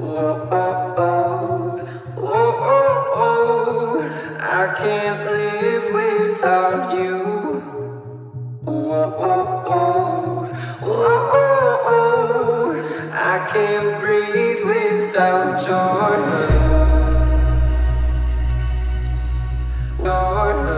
I can't live without you. I can't breathe without your love. Your love.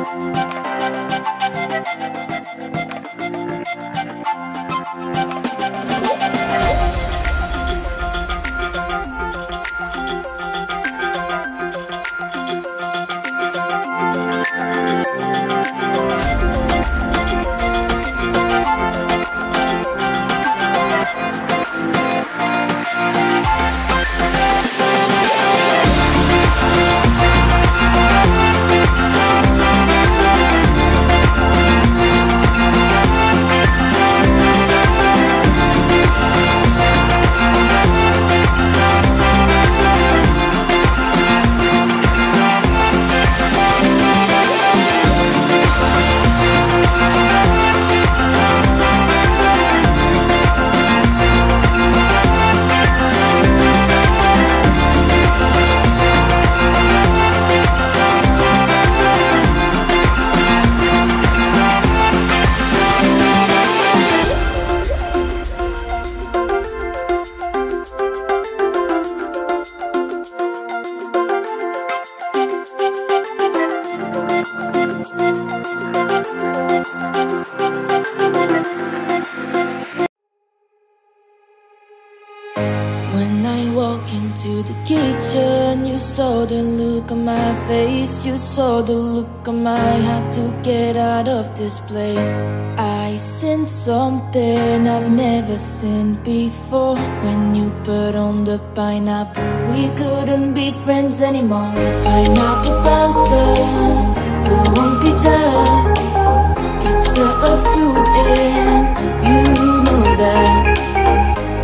When I walk into the kitchen, you saw the look on my face. You saw the look on my heart to get out of this place. I sense something I've never seen before. When you put on the pineapple, we couldn't be friends anymore. Pineapple thousand, go on pizza. It's a fruit and you know that.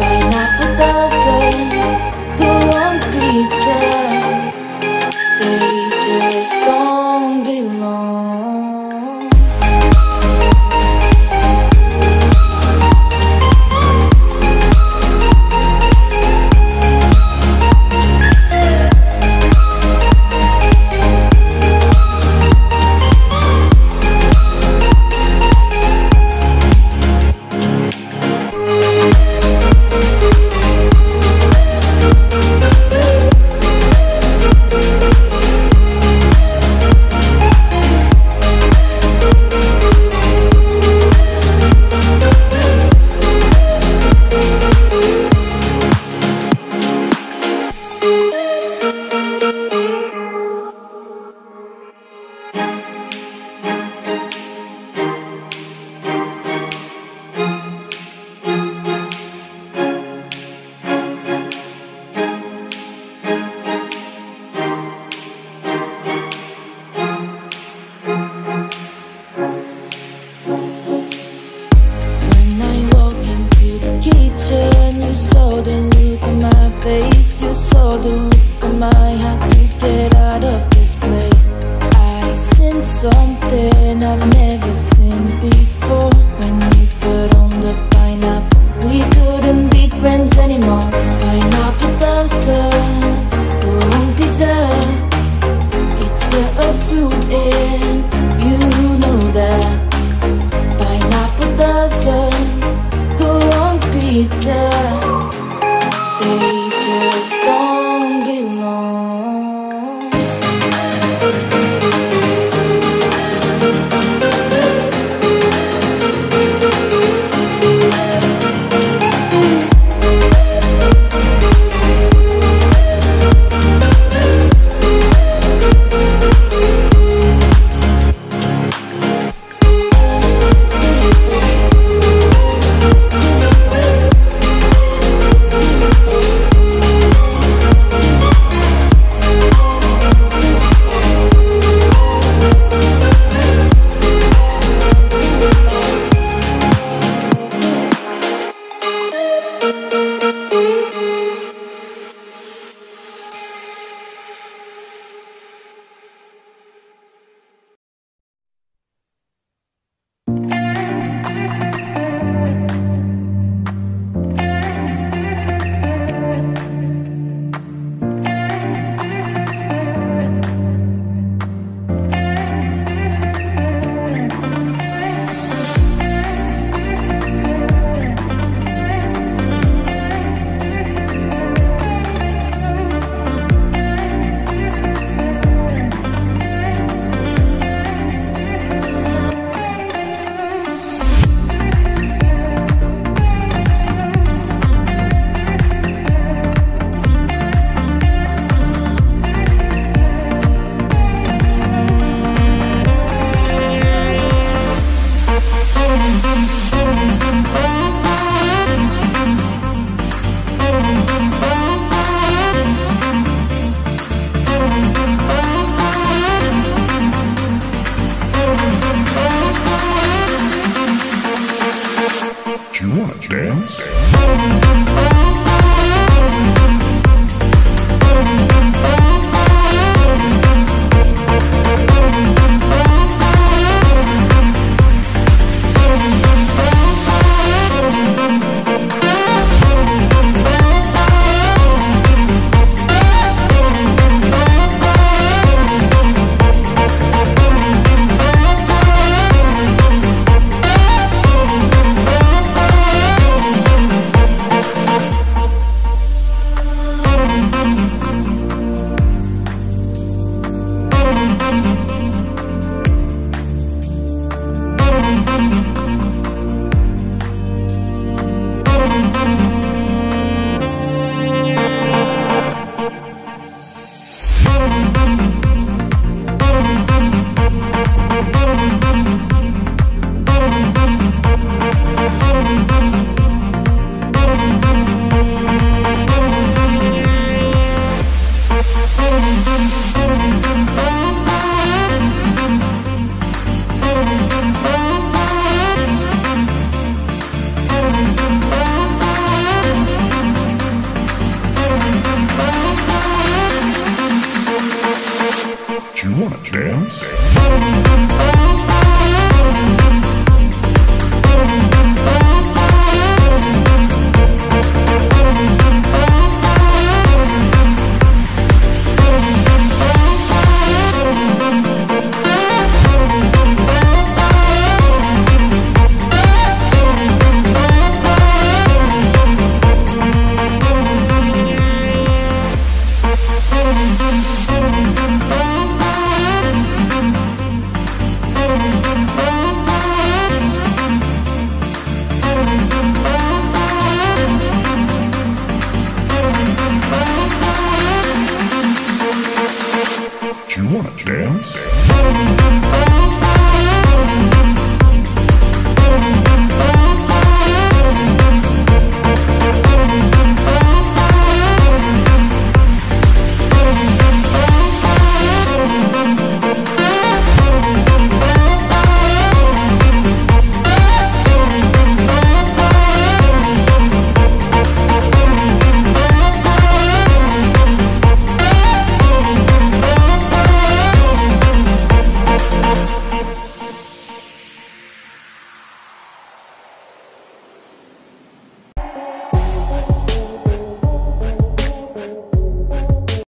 Pineapple doesn't go on pizza. They just don't belong. Do you wanna dance? Do you wanna dance? Do you wanna dance?